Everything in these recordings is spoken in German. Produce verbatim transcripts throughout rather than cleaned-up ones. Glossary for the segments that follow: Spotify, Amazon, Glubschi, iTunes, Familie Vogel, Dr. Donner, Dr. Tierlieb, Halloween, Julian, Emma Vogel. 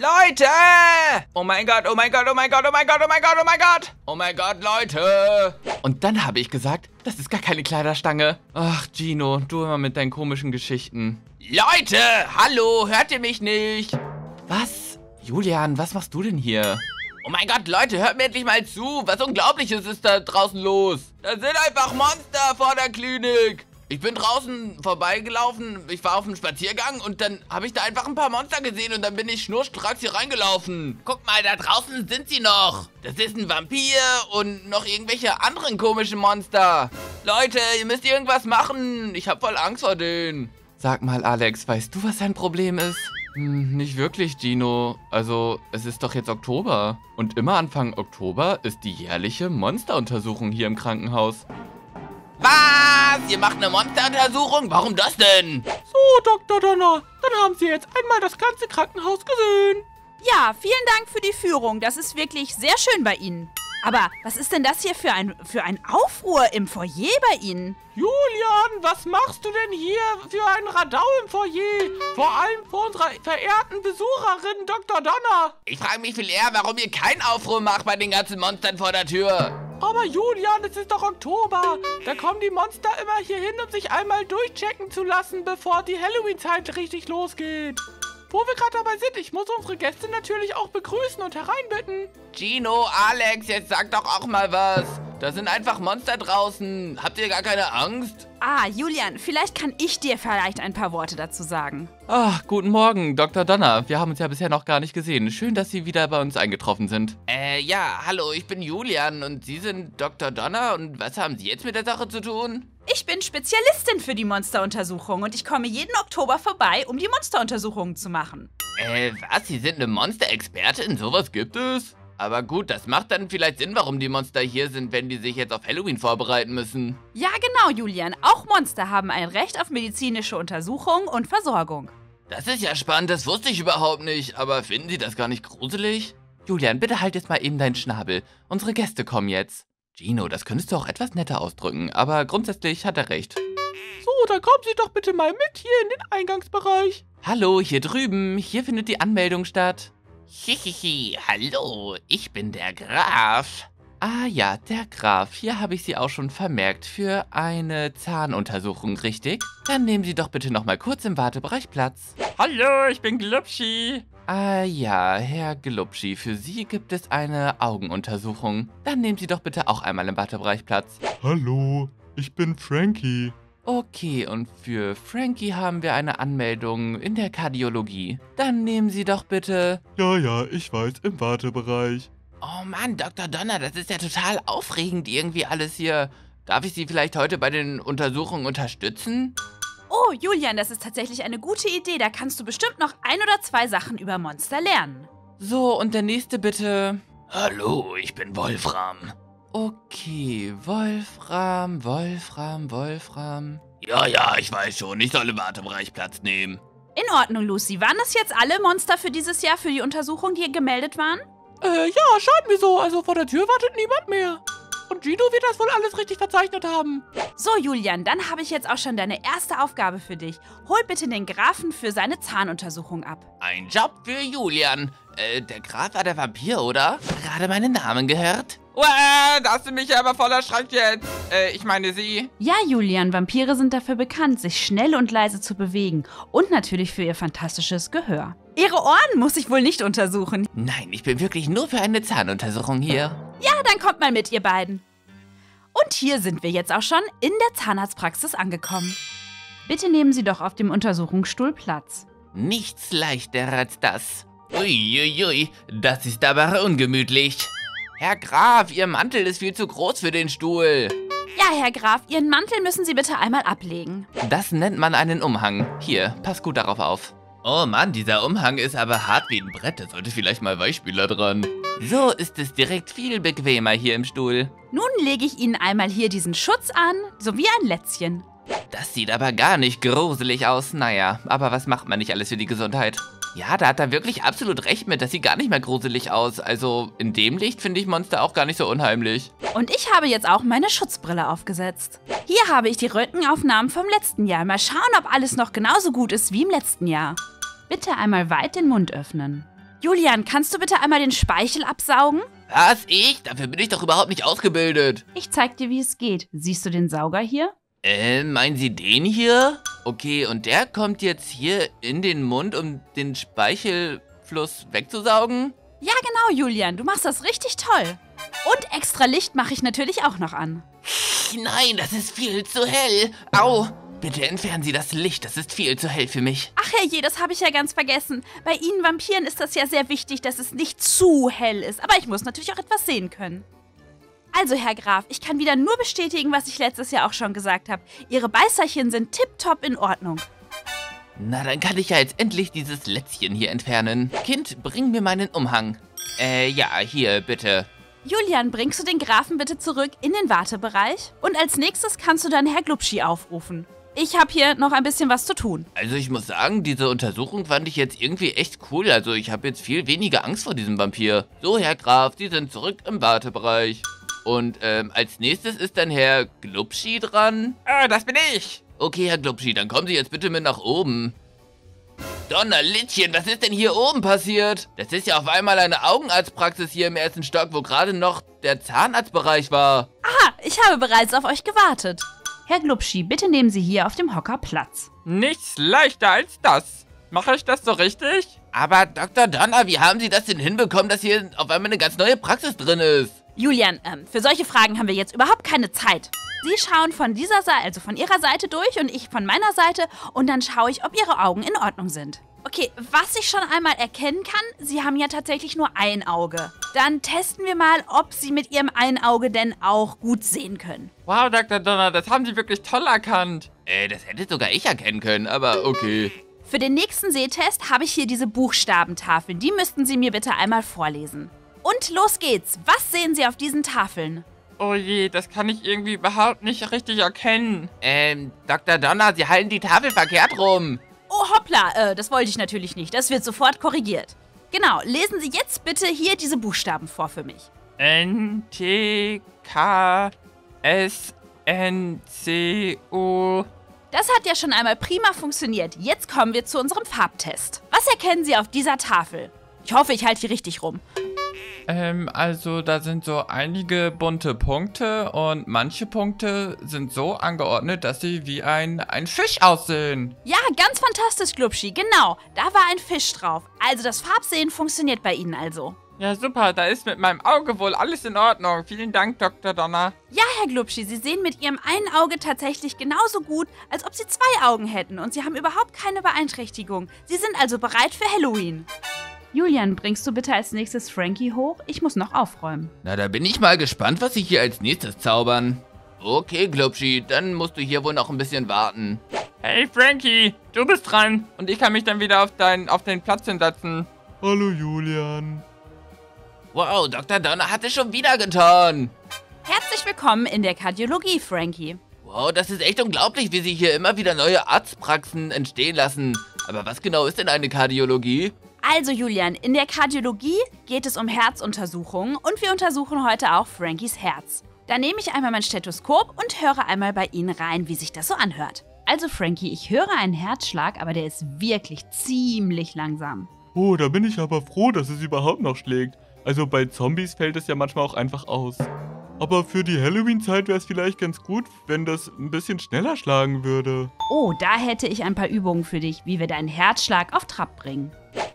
Leute! Oh mein Gott, oh mein Gott, oh mein Gott, oh mein Gott, oh mein Gott, oh mein Gott! Oh mein Gott, Leute! Und dann habe ich gesagt, das ist gar keine Kleiderstange. Ach, Gino, du immer mit deinen komischen Geschichten. Leute, hallo, hört ihr mich nicht? Was? Julian, was machst du denn hier? Oh mein Gott, Leute, hört mir endlich mal zu. Was Unglaubliches ist da draußen los? Da sind einfach Monster vor der Klinik. Ich bin draußen vorbeigelaufen, ich war auf einem Spaziergang und dann habe ich da einfach ein paar Monster gesehen und dann bin ich schnurstracks hier reingelaufen. Guck mal, da draußen sind sie noch. Das ist ein Vampir und noch irgendwelche anderen komischen Monster. Leute, ihr müsst irgendwas machen. Ich habe voll Angst vor denen. Sag mal, Alex, weißt du, was dein Problem ist? Hm, nicht wirklich, Gino. Also, es ist doch jetzt Oktober. Und immer Anfang Oktober ist die jährliche Monsteruntersuchung hier im Krankenhaus. Was? Ihr macht eine Monsteruntersuchung? Warum das denn? So, Doktor Donner, dann haben Sie jetzt einmal das ganze Krankenhaus gesehen. Ja, vielen Dank für die Führung. Das ist wirklich sehr schön bei Ihnen. Aber was ist denn das hier für ein, für ein Aufruhr im Foyer bei Ihnen? Julian, was machst du denn hier für ein Radau im Foyer? Vor allem vor unserer verehrten Besucherin Doktor Donner. Ich frage mich viel eher, warum ihr keinen Aufruhr macht bei den ganzen Monstern vor der Tür. Aber Julian, es ist doch Oktober. Da kommen die Monster immer hier hin, um sich einmal durchchecken zu lassen, bevor die Halloween-Zeit richtig losgeht. Wo wir gerade dabei sind, ich muss unsere Gäste natürlich auch begrüßen und hereinbitten. Gino, Alex, jetzt sag doch auch mal was. Da sind einfach Monster draußen. Habt ihr gar keine Angst? Ah, Julian, vielleicht kann ich dir vielleicht ein paar Worte dazu sagen. Ach, guten Morgen, Doktor Donner. Wir haben uns ja bisher noch gar nicht gesehen. Schön, dass Sie wieder bei uns eingetroffen sind. Äh, ja, hallo, ich bin Julian und Sie sind Doktor Donner. Und was haben Sie jetzt mit der Sache zu tun? Ich bin Spezialistin für die Monsteruntersuchung und ich komme jeden Oktober vorbei, um die Monsteruntersuchungen zu machen. Äh, was? Sie sind eine Monsterexpertin? Sowas gibt es? Aber gut, das macht dann vielleicht Sinn, warum die Monster hier sind, wenn die sich jetzt auf Halloween vorbereiten müssen. Ja, genau, Julian. Auch Monster haben ein Recht auf medizinische Untersuchung und Versorgung. Das ist ja spannend, das wusste ich überhaupt nicht. Aber finden Sie das gar nicht gruselig? Julian, bitte halt jetzt mal eben deinen Schnabel. Unsere Gäste kommen jetzt. Gino, das könntest du auch etwas netter ausdrücken, aber grundsätzlich hat er recht. So, dann kommen Sie doch bitte mal mit hier in den Eingangsbereich. Hallo, hier drüben. Hier findet die Anmeldung statt. Hihihi, hallo, ich bin der Graf. Ah ja, der Graf. Hier habe ich Sie auch schon vermerkt für eine Zahnuntersuchung, richtig? Dann nehmen Sie doch bitte nochmal kurz im Wartebereich Platz. Hallo, ich bin Glubschi. Ah ja, Herr Glubschi, für Sie gibt es eine Augenuntersuchung. Dann nehmen Sie doch bitte auch einmal im Wartebereich Platz. Hallo, ich bin Frankie. Okay, und für Frankie haben wir eine Anmeldung in der Kardiologie. Dann nehmen Sie doch bitte... Ja, ja, ich weiß, im Wartebereich. Oh Mann, Doktor Donner, das ist ja total aufregend irgendwie alles hier. Darf ich Sie vielleicht heute bei den Untersuchungen unterstützen? Oh, Julian, das ist tatsächlich eine gute Idee. Da kannst du bestimmt noch ein oder zwei Sachen über Monster lernen. So, und der nächste bitte... Hallo, ich bin Wolfram. Okay, Wolfram, Wolfram, Wolfram. Ja, ja, ich weiß schon, ich soll im Wartebereich Platz nehmen. In Ordnung, Lucy. Waren das jetzt alle Monster für dieses Jahr für die Untersuchung, die hier gemeldet waren? Äh, ja, schaut mir so. Also vor der Tür wartet niemand mehr. Und Gino wird das wohl alles richtig verzeichnet haben. So, Julian, dann habe ich jetzt auch schon deine erste Aufgabe für dich. Hol bitte den Grafen für seine Zahnuntersuchung ab. Ein Job für Julian. Äh, der Graf war der Vampir, oder? Gerade meinen Namen gehört. Uah, da hast du mich ja aber voll erschreckt jetzt. Äh, ich meine sie. Ja, Julian, Vampire sind dafür bekannt, sich schnell und leise zu bewegen. Und natürlich für ihr fantastisches Gehör. Ihre Ohren muss ich wohl nicht untersuchen. Nein, ich bin wirklich nur für eine Zahnuntersuchung hier. Ja, dann kommt mal mit, ihr beiden. Und hier sind wir jetzt auch schon in der Zahnarztpraxis angekommen. Bitte nehmen Sie doch auf dem Untersuchungsstuhl Platz. Nichts leichter als das. Uiuiui, ui, ui, das ist aber ungemütlich. Herr Graf, Ihr Mantel ist viel zu groß für den Stuhl. Ja, Herr Graf, Ihren Mantel müssen Sie bitte einmal ablegen. Das nennt man einen Umhang. Hier, pass gut darauf auf. Oh Mann, dieser Umhang ist aber hart wie ein Brett. Da sollte vielleicht mal Weichspüler dran. So ist es direkt viel bequemer hier im Stuhl. Nun lege ich Ihnen einmal hier diesen Schutz an, sowie ein Lätzchen. Das sieht aber gar nicht gruselig aus. Naja, aber was macht man nicht alles für die Gesundheit? Ja, da hat er wirklich absolut recht mit. Das sieht gar nicht mehr gruselig aus. Also in dem Licht finde ich Monster auch gar nicht so unheimlich. Und ich habe jetzt auch meine Schutzbrille aufgesetzt. Hier habe ich die Röntgenaufnahmen vom letzten Jahr. Mal schauen, ob alles noch genauso gut ist wie im letzten Jahr. Bitte einmal weit den Mund öffnen. Julian, kannst du bitte einmal den Speichel absaugen? Was? Ich? Dafür bin ich doch überhaupt nicht ausgebildet. Ich zeig dir, wie es geht. Siehst du den Sauger hier? Äh, meinen Sie den hier? Okay, und der kommt jetzt hier in den Mund, um den Speichelfluss wegzusaugen? Ja, genau, Julian. Du machst das richtig toll. Und extra Licht mache ich natürlich auch noch an. Nein, das ist viel zu hell. Au! Bitte entfernen Sie das Licht, das ist viel zu hell für mich. Ach herrje, das habe ich ja ganz vergessen. Bei Ihnen Vampiren ist das ja sehr wichtig, dass es nicht zu hell ist. Aber ich muss natürlich auch etwas sehen können. Also, Herr Graf, ich kann wieder nur bestätigen, was ich letztes Jahr auch schon gesagt habe. Ihre Beißerchen sind tipptopp in Ordnung. Na, dann kann ich ja jetzt endlich dieses Lätzchen hier entfernen. Kind, bring mir meinen Umhang. Äh, ja, hier, bitte. Julian, bringst du den Grafen bitte zurück in den Wartebereich? Und als nächstes kannst du dann Herr Glubschi aufrufen. Ich habe hier noch ein bisschen was zu tun. Also ich muss sagen, diese Untersuchung fand ich jetzt irgendwie echt cool. Also ich habe jetzt viel weniger Angst vor diesem Vampir. So, Herr Graf, Sie sind zurück im Wartebereich. Und ähm, als nächstes ist dann Herr Glubschi dran. Ah, das bin ich. Okay, Herr Glubschi, dann kommen Sie jetzt bitte mit nach oben. Donnerlittchen, was ist denn hier oben passiert? Das ist ja auf einmal eine Augenarztpraxis hier im ersten Stock, wo gerade noch der Zahnarztbereich war. Aha, ich habe bereits auf euch gewartet. Herr Glubschi, bitte nehmen Sie hier auf dem Hocker Platz. Nichts leichter als das. Mache ich das so richtig? Aber Doktor Donner, wie haben Sie das denn hinbekommen, dass hier auf einmal eine ganz neue Praxis drin ist? Julian, ähm, für solche Fragen haben wir jetzt überhaupt keine Zeit. Sie schauen von dieser Seite, also von Ihrer Seite durch und ich von meiner Seite und dann schaue ich, ob Ihre Augen in Ordnung sind. Okay, was ich schon einmal erkennen kann, Sie haben ja tatsächlich nur ein Auge. Dann testen wir mal, ob Sie mit Ihrem einen Auge denn auch gut sehen können. Wow, Doktor Donner, das haben Sie wirklich toll erkannt. Äh, das hätte sogar ich erkennen können, aber okay. Für den nächsten Sehtest habe ich hier diese Buchstabentafeln. Die müssten Sie mir bitte einmal vorlesen. Und los geht's. Was sehen Sie auf diesen Tafeln? Oh je, das kann ich irgendwie überhaupt nicht richtig erkennen. Ähm, Doktor Donner, Sie halten die Tafel verkehrt rum. Oh, hoppla, äh, das wollte ich natürlich nicht. Das wird sofort korrigiert. Genau, lesen Sie jetzt bitte hier diese Buchstaben vor für mich. N, T, K, S, N, C, O. Das hat ja schon einmal prima funktioniert. Jetzt kommen wir zu unserem Farbtest. Was erkennen Sie auf dieser Tafel? Ich hoffe, ich halte hier richtig rum. Ähm, also da sind so einige bunte Punkte und manche Punkte sind so angeordnet, dass sie wie ein, ein Fisch aussehen. Ja, ganz fantastisch, Glubschi, genau. Da war ein Fisch drauf. Also das Farbsehen funktioniert bei Ihnen also. Ja, super, da ist mit meinem Auge wohl alles in Ordnung. Vielen Dank, Doktor Donner. Ja, Herr Glubschi, Sie sehen mit Ihrem einen Auge tatsächlich genauso gut, als ob Sie zwei Augen hätten und Sie haben überhaupt keine Beeinträchtigung. Sie sind also bereit für Halloween. Julian, bringst du bitte als nächstes Frankie hoch? Ich muss noch aufräumen. Na, da bin ich mal gespannt, was ich hier als nächstes zaubern. Okay, Glubschi, dann musst du hier wohl noch ein bisschen warten. Hey, Frankie, du bist dran. Und ich kann mich dann wieder auf, dein, auf den Platz hinsetzen. Hallo, Julian. Wow, Doktor Donner hat es schon wieder getan. Herzlich willkommen in der Kardiologie, Frankie. Wow, das ist echt unglaublich, wie sie hier immer wieder neue Arztpraxen entstehen lassen. Aber was genau ist denn eine Kardiologie? Also Julian, in der Kardiologie geht es um Herzuntersuchungen und wir untersuchen heute auch Frankies Herz. Da nehme ich einmal mein Stethoskop und höre einmal bei Ihnen rein, wie sich das so anhört. Also Frankie, ich höre einen Herzschlag, aber der ist wirklich ziemlich langsam. Oh, da bin ich aber froh, dass es überhaupt noch schlägt. Also bei Zombies fällt es ja manchmal auch einfach aus. Aber für die Halloween-Zeit wäre es vielleicht ganz gut, wenn das ein bisschen schneller schlagen würde. Oh, da hätte ich ein paar Übungen für dich, wie wir deinen Herzschlag auf Trab bringen.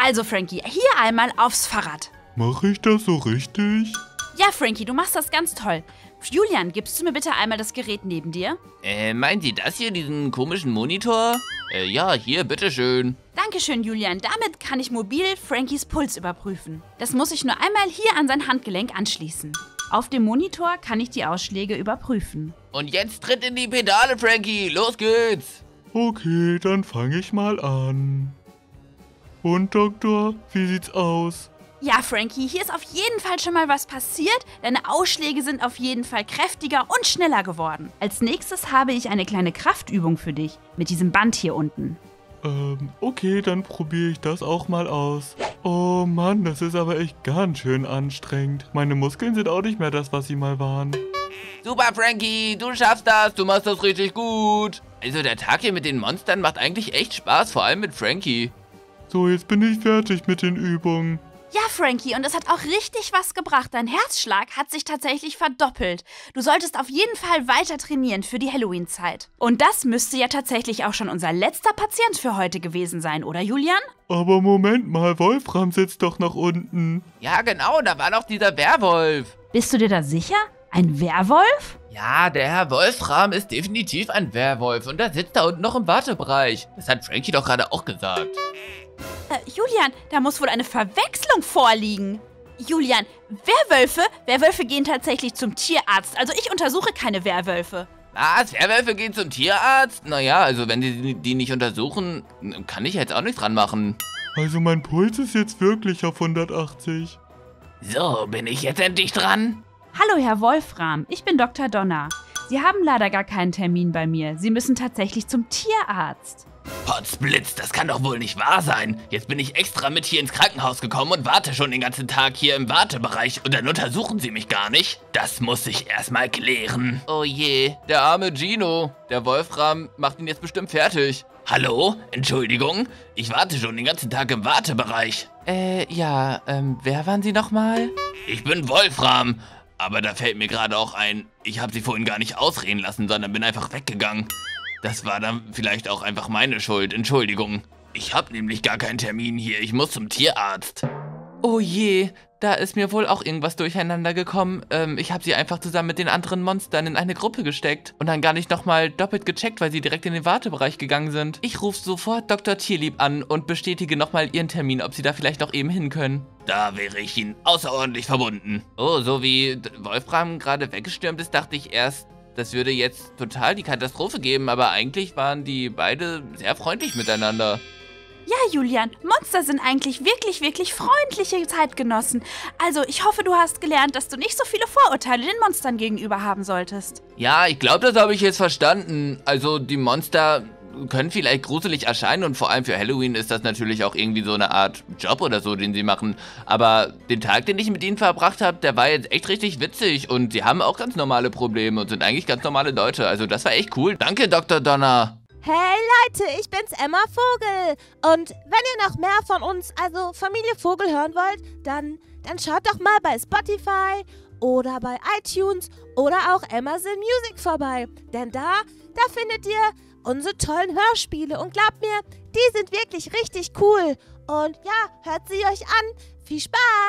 Also Frankie, hier einmal aufs Fahrrad. Mache ich das so richtig? Ja, Frankie, du machst das ganz toll. Julian, gibst du mir bitte einmal das Gerät neben dir? Äh, meinen Sie das hier, diesen komischen Monitor? Äh, ja, hier, bitteschön. Dankeschön, Julian. Damit kann ich mobil Frankies Puls überprüfen. Das muss ich nur einmal hier an sein Handgelenk anschließen. Auf dem Monitor kann ich die Ausschläge überprüfen. Und jetzt tritt in die Pedale, Frankie. Los geht's. Okay, dann fange ich mal an. Und, Doktor, wie sieht's aus? Ja, Frankie, hier ist auf jeden Fall schon mal was passiert. Deine Ausschläge sind auf jeden Fall kräftiger und schneller geworden. Als nächstes habe ich eine kleine Kraftübung für dich mit diesem Band hier unten. Ähm, okay, dann probiere ich das auch mal aus. Oh Mann, das ist aber echt ganz schön anstrengend. Meine Muskeln sind auch nicht mehr das, was sie mal waren. Super, Frankie, du schaffst das, du machst das richtig gut. Also der Tag hier mit den Monstern macht eigentlich echt Spaß, vor allem mit Frankie. So, jetzt bin ich fertig mit den Übungen. Ja, Frankie, und es hat auch richtig was gebracht. Dein Herzschlag hat sich tatsächlich verdoppelt. Du solltest auf jeden Fall weiter trainieren für die Halloween-Zeit. Und das müsste ja tatsächlich auch schon unser letzter Patient für heute gewesen sein, oder Julian? Aber Moment mal, Wolfram sitzt doch noch unten. Ja, genau, da war doch dieser Werwolf. Bist du dir da sicher? Ein Werwolf? Ja, der Herr Wolfram ist definitiv ein Werwolf und der sitzt da unten noch im Wartebereich. Das hat Frankie doch gerade auch gesagt. Äh, Julian, da muss wohl eine Verwechslung vorliegen. Julian, Werwölfe? Werwölfe gehen tatsächlich zum Tierarzt. Also ich untersuche keine Werwölfe. Was? Werwölfe gehen zum Tierarzt? Naja, also wenn die die nicht untersuchen, kann ich jetzt auch nichts dran machen. Also mein Puls ist jetzt wirklich auf hundertachtzig. So, bin ich jetzt endlich dran? Hallo Herr Wolfram, ich bin Doktor Donner. Sie haben leider gar keinen Termin bei mir. Sie müssen tatsächlich zum Tierarzt. Potzblitz, das kann doch wohl nicht wahr sein. Jetzt bin ich extra mit hier ins Krankenhaus gekommen und warte schon den ganzen Tag hier im Wartebereich und dann untersuchen sie mich gar nicht. Das muss ich erstmal klären. Oh je, der arme Gino. Der Wolfram macht ihn jetzt bestimmt fertig. Hallo? Entschuldigung? Ich warte schon den ganzen Tag im Wartebereich. Äh, ja, ähm, wer waren Sie nochmal? Ich bin Wolfram. Aber da fällt mir gerade auch ein, ich habe sie vorhin gar nicht ausreden lassen, sondern bin einfach weggegangen. Das war dann vielleicht auch einfach meine Schuld, Entschuldigung. Ich habe nämlich gar keinen Termin hier, ich muss zum Tierarzt. Oh je, da ist mir wohl auch irgendwas durcheinander gekommen. Ähm, ich habe sie einfach zusammen mit den anderen Monstern in eine Gruppe gesteckt und dann gar nicht nochmal doppelt gecheckt, weil sie direkt in den Wartebereich gegangen sind. Ich rufe sofort Doktor Tierlieb an und bestätige nochmal ihren Termin, ob sie da vielleicht noch eben hin können. Da wäre ich ihnen außerordentlich verbunden. Oh, so wie Wolfram gerade weggestürmt ist, dachte ich erst, das würde jetzt total die Katastrophe geben, aber eigentlich waren die beide sehr freundlich miteinander. Ja, Julian, Monster sind eigentlich wirklich, wirklich freundliche Zeitgenossen. Also, ich hoffe, du hast gelernt, dass du nicht so viele Vorurteile den Monstern gegenüber haben solltest. Ja, ich glaube, das habe ich jetzt verstanden. Also, die Monster können vielleicht gruselig erscheinen und vor allem für Halloween ist das natürlich auch irgendwie so eine Art Job oder so, den sie machen. Aber den Tag, den ich mit ihnen verbracht habe, der war jetzt echt richtig witzig und sie haben auch ganz normale Probleme und sind eigentlich ganz normale Leute. Also das war echt cool. Danke, Doktor Donner. Hey Leute, ich bin's, Emma Vogel. Und wenn ihr noch mehr von uns, also Familie Vogel, hören wollt, dann, dann schaut doch mal bei Spotify oder bei iTunes oder auch Amazon Music vorbei. Denn da, da findet ihr unsere tollen Hörspiele und glaubt mir, die sind wirklich richtig cool. Und ja, hört sie euch an. Viel Spaß!